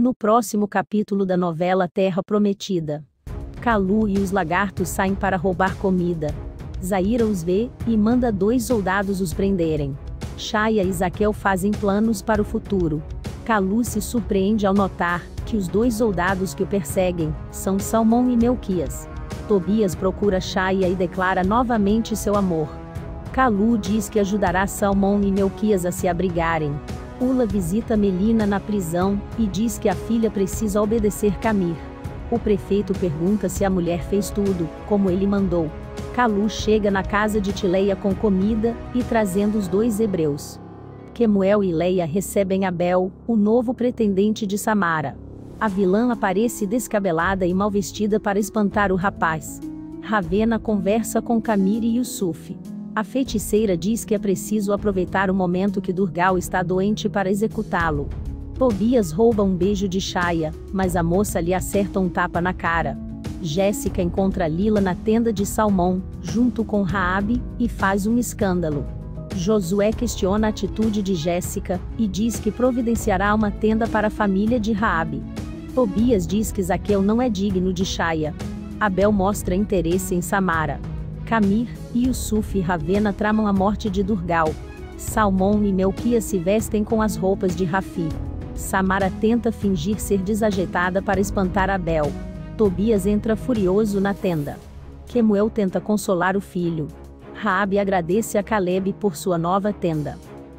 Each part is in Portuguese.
No próximo capítulo da novela Terra Prometida, Kalu e os lagartos saem para roubar comida. Zaira os vê e manda 2 soldados os prenderem. Shaya e Zaqueu fazem planos para o futuro. Kalu se surpreende ao notar que os 2 soldados que o perseguem são Salmão e Melquias. Tobias procura Shaya e declara novamente seu amor. Kalu diz que ajudará Salmão e Melquias a se abrigarem. Ula visita Melina na prisão e diz que a filha precisa obedecer Camir. O prefeito pergunta se a mulher fez tudo, como ele mandou. Kalu chega na casa de Tileia com comida e trazendo os 2 hebreus. Quemuel e Leia recebem Abel, o novo pretendente de Samara. A vilã aparece descabelada e mal vestida para espantar o rapaz. Ravena conversa com Camir e Yusuf. A feiticeira diz que é preciso aproveitar o momento que Durgal está doente para executá-lo. Tobias rouba um beijo de Shaya, mas a moça lhe acerta um tapa na cara. Jéssica encontra Lila na tenda de Salmão, junto com Raabe, e faz um escândalo. Josué questiona a atitude de Jéssica, e diz que providenciará uma tenda para a família de Raabe. Tobias diz que Zaqueu não é digno de Shaya. Abel mostra interesse em Samara. Camir, Yusuf e Ravena tramam a morte de Durgal. Salmão e Melquias se vestem com as roupas de Rafi. Samara tenta fingir ser desajeitada para espantar Abel. Tobias entra furioso na tenda. Quemuel tenta consolar o filho. Raabe agradece a Calebe por sua nova tenda.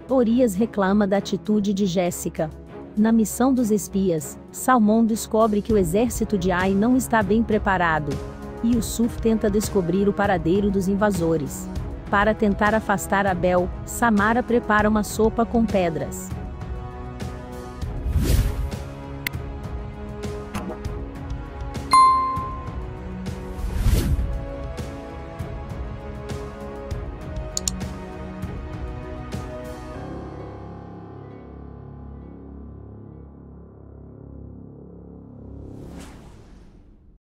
Orias reclama da atitude de Jéssica. Na missão dos espias, Salmão descobre que o exército de Ai não está bem preparado. Yusuf tenta descobrir o paradeiro dos invasores. Para tentar afastar Abel, Samara prepara uma sopa com pedras.